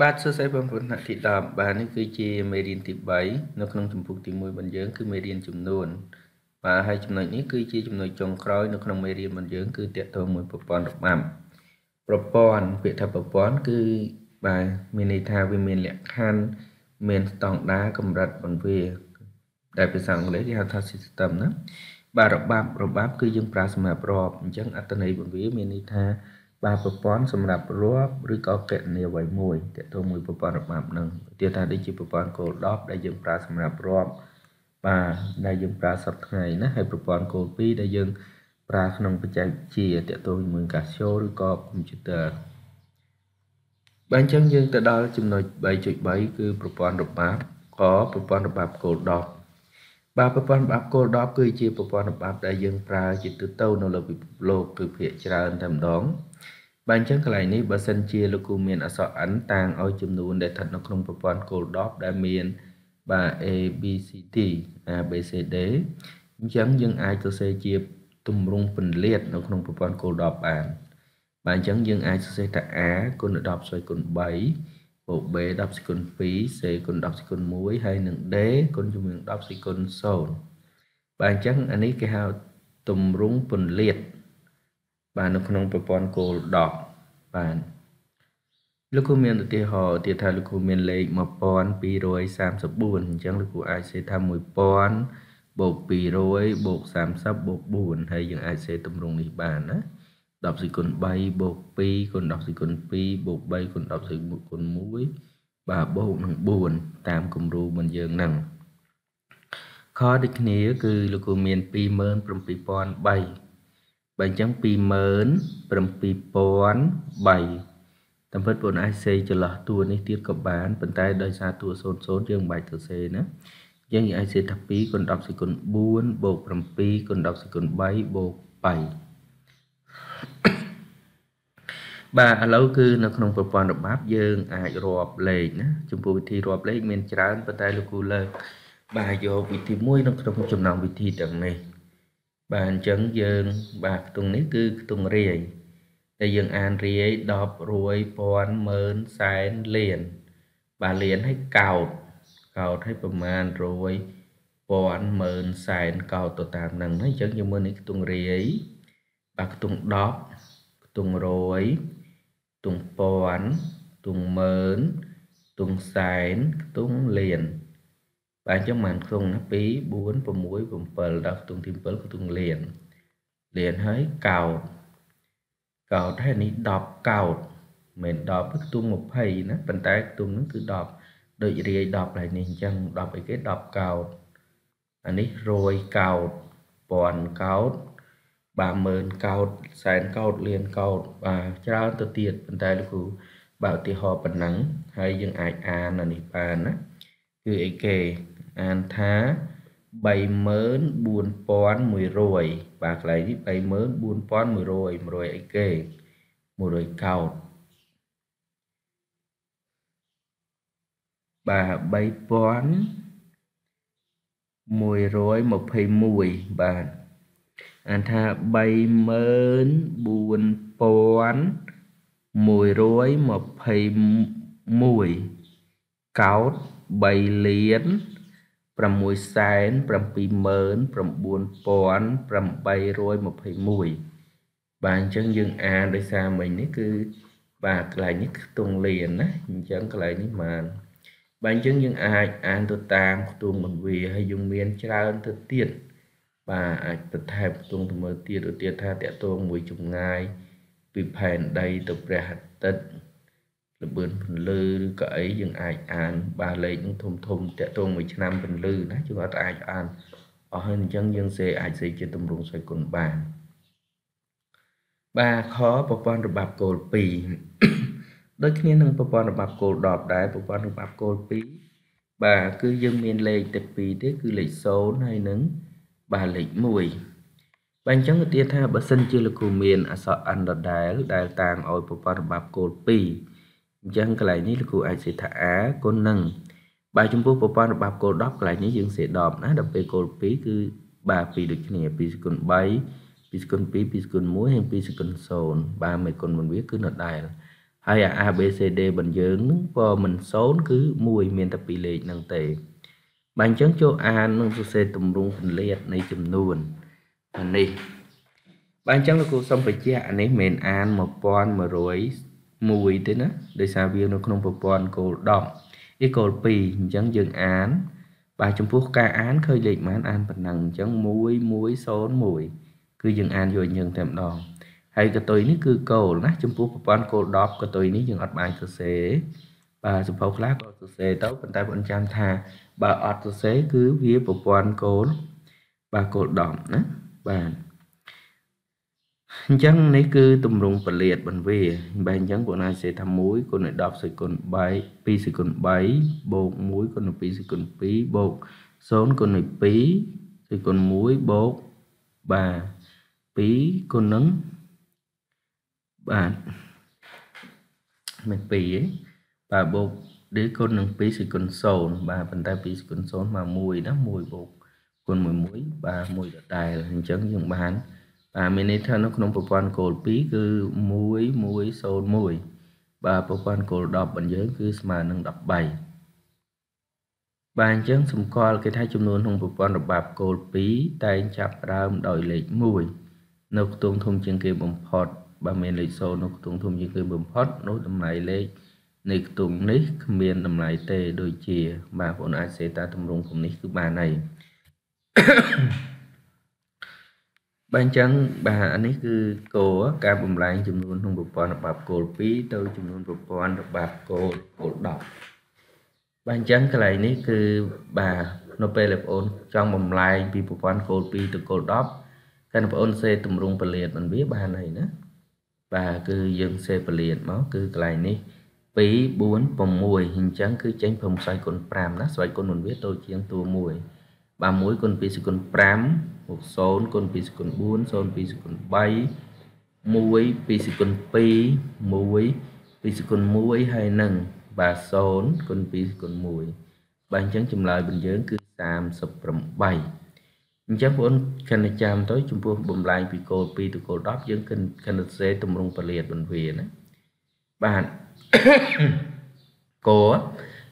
Bát số 6 phần hạt thịt đạm và những cái chi median thịt bảy nó không chủng phục thì mùi bình dưỡng cứ median chủng luôn và hai chủng này những cái chi chủng này trồng khói nó không median bình dưỡng cứ tiệt thôi mùi propon độc mầm propon việc thập propon cứ bài mini tha vitamin lệ khan men tòng đá cầm rạch bằng về đại biểu rằng lấy cái hạt thạch system đó và độc bám cứ dùng plasma pro chẳng ở tận này bằng về mini tha បាទប្រព័ន្ធសម្រាប់រាប់ឬក៏កេណនីវ័យ1 Ban chân cái này bớt sân chia lucumin ở sọ ấn tàng ở chùm nụ để thật nó không propon cold đop đã miền và ABCT ABCD chấn dân ai cho xe chia tùm rung phần liệt nó không propon cold đop bàn chấn dân ai cho xe tạ á con được đọc xoay con 7 bộ B đọc xì con phí C con đọc xì con muối hay nâng đế con chùm nụ đọc xì con sồn bàn chấn anh ấy cái hào tùm rung phần liệt bạn nó không propon cold đọc bạn lucumin được tiêu hao tiêu thải lucumin lấy một pon pi rồi sam sấp buồn chẳng lucu ai sẽ tham mùi pon bột pi rồi bột sam sấp bột buồn hay những ai sẽ tụm rung đi bàn á đọc gì còn bay bột pi còn đọc gì còn pi bột bay còn đọc gì còn muối và bột buồn tam cùng ru mình dường nặng khó được nghĩa cứ lucumin pi mơn from pi pon bay bạn chẳng pi mớn, bằng pi pón, bày tâm phất bốn ai xây cho là tuôn này tiết cập bán bằng tay đời xa tuôn xôn xôn chương bài thử xe nữa dân như ai xây thập pi còn đọc sẽ còn buôn bộ bằng pi còn đọc sẽ còn bay bộ bày bà ở lâu cư nó không phật bọn đọc báp dương ai rộp lệch chúng tôi thì rộp lệch mình trán bằng tay lưu lời bà dồ vị thì muối nó không chùm nòng vị thì tầng này bạn chấn dương bạc tuần nít cứ tuần riêng để dương an riêng đọp ruồi pon mơn sáng liền bà liền hay cào cào hay bầm an rồi pon mơn sáng cào tổ tạm nặng hay chấn dương mơn nít tuần riêng bạc tuần đọp tuần rồi tuần pon tuần mơn tuần sáng tuần liền bạn cho màn không nắp bí bốn và muối vùng phần đọc tung tìm phớt của tung liền liền hỡi cào cào thế này đọc cào mình đọc bức tung một hay nó bàn tay tung nó cứ đọc đợi gì đọc lại nên chẳng đọc cái đọc cào anh ấy rồi cào bọn cào bà mờn cào sáng cào liền cào và trao tự tiệt bàn tay của bảo tì họ bàn nắng hay dân ai à là nịp bàn á cứ ấy kề an thá bay mớn buồn pon mùi rồi bạc lấy bay mớn buồn pon mùi rồi một rồi ấy kề một rồi cầu bà bay pon mùi rồi một hay mùi bà an thá bay mớn buồn pon mùi rồi một hay mùi cáo bay liền 6 sáng 7 mớn 9 pon 721 bạn chân dương a đời xa mình ấy cứ bạc lại những tuần liền á chẳng có lại những mà bạn chân dương a an tôi tam tuần mình vì hay dùng miền tràn thực tiện và thực thèm tuần thì mới tiệt được tiệt tha tẹt tuần 10 chục ngày vì phèn đầy tập ra tật bươn phần lư cái ấy dừng ai an bà lấy những thùng thùng trẻ tôi 15 phần lư đó chứ có ai an ở hơn chân dân xe ai xây trên tùm rung xoay cồn bàn bà khó bà con được bạp cồn pì đôi khi nâng bà con được bạp cồn đọp đáy bà con được bạp cồn pì bà cứ dân miền lệ tệp pì thế cứ lấy số hay nứng bà lấy mùi bàn chẳng có tia tha bà xanh chưa là cùng miền à sợ ăn đọt đáy tàng ôi bà con được bạp cồn pì dân cái này là cụ ai sẽ thả con nâng bà chúng tôi bà con bạp cô đọc lại những dân sẽ đọc nó đọc về cô phí cứ bà phí được cái này phí con bay phí con muối hay phí con sồn bà mấy con mình biết cứ nọt đài Hay ABCD bình dưỡng và mình số cứ mùi miền tập bị lệ năng tệ bàn chấn cho A nâng xe tùm rung hình liệt này chùm nuồn hình đi bàn chấn là cô xong phải chia này mền an một con mà rồi mùi thế nữa để xa view nó không một con cô đọc equal pì chấn dừng án và trong phút ca án khơi lệch mán an phần năng chấn muối muối số mùi cứ dừng an rồi nhường thèm đòn hay cái tôi ní cứ cầu nát trong phút con cô đọc cái tôi ní dừng ọt bài thực xế và trong phút lá có thực xế tấu phần tay bọn trăm thà bà ọt thực xế cứ phía bộ con cô bà cô đọc nữa bà chấn ní cứ tùm rung phần liệt bằng về bàn chấn của này sẽ thăm muối con này đọc sự còn bảy pi sự còn bảy bột muối con này pi sự còn pi bột số con này pi thì còn muối bột bà pi con nấng bạn mình pì ấy và bột để con nâng pí sự con sồn và bàn tay pí con sồn mà mùi đó mùi bột còn mùi muối và mùi đợt đài là hình chấn dùng bán và mình thấy nó không có quan cổ pí cứ muối muối sồn mùi và có quan cổ đọc bằng giới cứ mà nâng đọc bày bàn chấn xung quanh cái thái chung luôn không có quan đọc bạp cổ pí tay chạp ra đổi lệ mùi nó tuôn thông trên kia bồng phọt bà mình lấy số nó cũng thông như cái bấm hot nó tầm này lấy này tụng lấy miền tầm này tê đôi chìa bà bọn ai sẽ ta thông rung cùng lấy thứ ba này ban trắng bà anh ấy cứ cổ ca bầm lại chùm luôn không bập con bập cổ phí tôi chùm luôn bập con bập cổ đọc ban trắng cái này ní cứ bà nó pê lập ôn trong bầm lại vì bập con cổ phí từ cổ đọc cái nó ôn xe tùm rung bà liệt mình biết bà này nữa và cứ dân xe và liền máu cứ lại này phí 4 vòng mùi hình trắng cứ tránh phòng xoay con pram nó xoay con mình biết tôi chiếm tua mùi và mũi con phí con pram một số con phí con 4 số phí con 7 mũi phí con phí mũi phí con mũi hay nâng và số con phí con mùi bàn trắng chùm lại bình dưỡng cứ tam sập rộng 7 chắc vốn khăn là chạm tới chung phương bùm lại vì cô pi từ cô đọc dưỡng kinh khăn là dễ tùm rung và liệt bình huyền bạn cô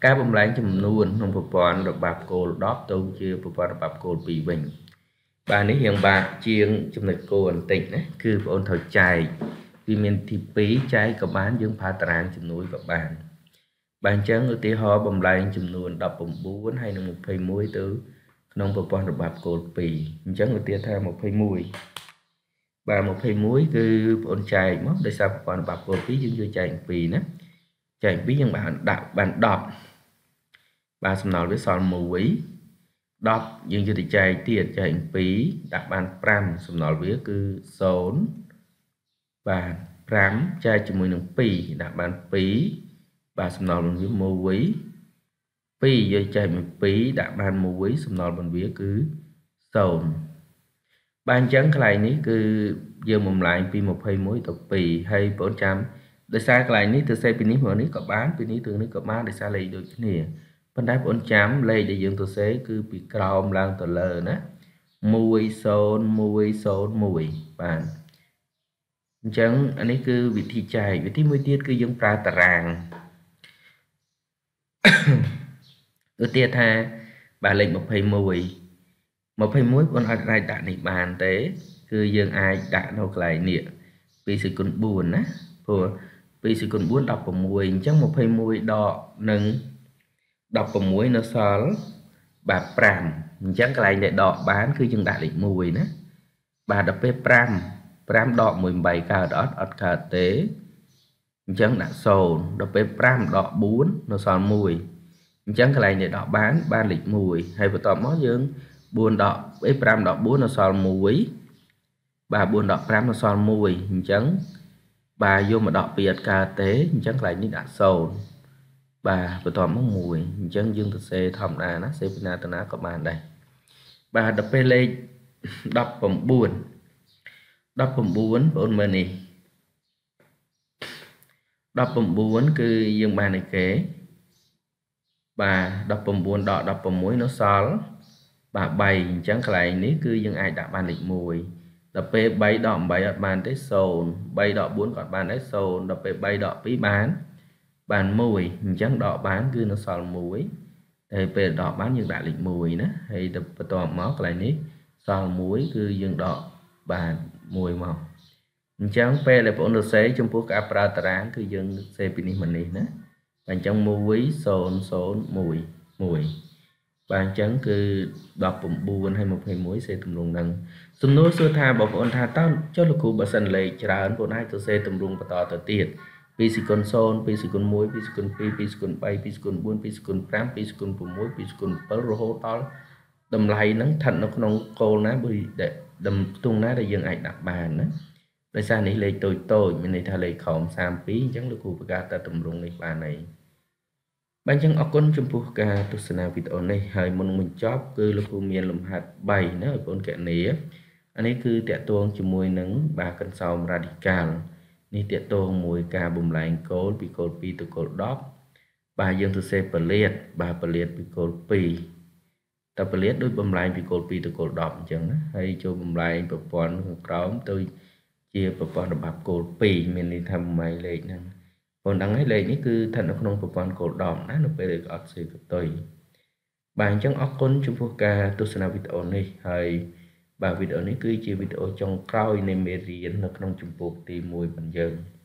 cá bùm lại chùm luôn không phục bọn đọc bạp cô đọc tôi chưa phục bọn đọc bạp cô bị bình bà nếu hiện bạc chiêng chùm này cô ẩn tịnh cứ vốn thở chạy vì mình thì phí cháy có bán dưỡng phá trang chùm núi các bạn bàn chấn ở tí ho bùm lại chùm luôn đọc bùm 4 hay là 1,1 tứ nông bộ con đọc bạp cổ bì chẳng có tia theo 1,1 và 1,1 cứ bọn chạy mất để sao còn bạp cổ phí nhưng chưa chạy vì nó chạy phí nhưng bạn đọc bạn đọc bà xong nào với son mù quý đọc nhưng chưa thì chạy tiền chạy phí đặt bàn pram xong nó với cứ sốn và pram chạy cho mùi nông phí đặt bàn phí bà xong nó với mù quý phí dây chạy một phí đã ban một quý xong nó bằng vía cứ sồn ban chấn cái này ní cứ giờ mồm lại vì 1,1 tập phí hay 400 để xa cái này ní từ xe pin ní mở ní có bán pin ní từ ní có má để xa lấy được cái nè bên đá 400 lấy để dùng tôi xế cứ bị crom lang tờ lờ nè mùi sồn mùi bàn chấn anh ấy cứ vị thi chạy vị thi mùi tiết cứ dùng pra tà ràng ưu tiên tha bà lệnh 1,1 con hạt này đã định bàn tế cứ dương ai đã đọc lại nịa vì sự còn buồn á vì sự còn buồn đọc của mùi chắc 1,1 đọ nâng đọc của muối nó xóa bà pram chắc cái này để đọ bán cứ dương đã định mùi nữa bà đọc về pram pram đọ 17 cà đó ở cả tế chẳng đã sầu đọc về pram đọ 4 nó xóa mùi chẳng cái này để đọc bán ban lịch mùi hay vừa tóm mó dưỡng buồn đọc với pram đọc 4 nó xòn mùi bà buồn đọc pram nó xòn mùi chẳng bà vô mà đọc biệt ca tế chẳng lại như đã sầu bà vừa tóm mó mùi chẳng dương thực xê thỏm đà nó xê pina tà ná có bàn đây bà đọc phê lê đọc phẩm buồn bốn mơ nì đọc phẩm buồn cứ dương bà này kế bà đọc bầm buồn đọ đọc bầm muối nó xóa bà bày chẳng lại nếu cứ dân ai đã bàn lịch mùi đập p bay đỏ bảy ở bàn tới sồn bay đỏ bốn còn bàn tới sồn đập p bay đỏ phí bán bàn mùi chẳng đỏ bán cứ nó sờ mũi thì về đỏ bán như đại lịch mùi nữa hay đập toàn máu lại ní sờ mũi cứ dương đỏ bàn mùi màu chẳng p là bộ đồ xế trong phố cà pra tráng cứ dương xe pin mình đi nữa bàn trong mũi sồn sồn mùi mùi bàn chẳng cứ đọc bụng buồn hay một ngày mũi xe tùm lùng nâng xung nối xưa tha bảo phận tha tao cho lục khu bà sân lệ trả ấn bộ này tôi xe tùm lùng và tỏ tờ tiệt vì sự con son vì sự con muối vì sự con pi vì sự con bay vì sự con buôn vì sự con pram vì sự con phù muối vì sự con bơ rô hô to đầm lầy nắng thận nó không cô ná bởi để đầm tung ná để dân ảnh đặc bàn đó đây sao này lệ tôi mình này tha lệ khổng xàm phí chẳng lục khu bà ta tùm lùng này bà này bạn chẳng ở con trong cuộc ca tôi sẽ làm video này hơi muốn mình chóp cứ lúc miền lùm hạt bày nó ở con kẹt nế anh ấy cứ tẹt tuông chỉ mùi nắng bà cần xong radical ni tẹt tuông mùi ca bùm lạnh cột bị cột pi từ cột đóp bà dương từ xe peliet bà peliet bị cột pi ta peliet đôi bùm lạnh bị cột pi từ cột đóp chẳng hay cho bùm lạnh bập bòn cõng tôi chia bập bòn bập cột pi mình đi thăm mày lệ năng còn đằng ấy lệ những cứ thành ông của con cổ đỏ đã được về được sự cực tùy bạn chẳng ốc con chung phố ca tôi sẽ làm video này hay bà video này cứ chia video trong cao nên mê riêng nó trong chung phố tìm mùi bằng dường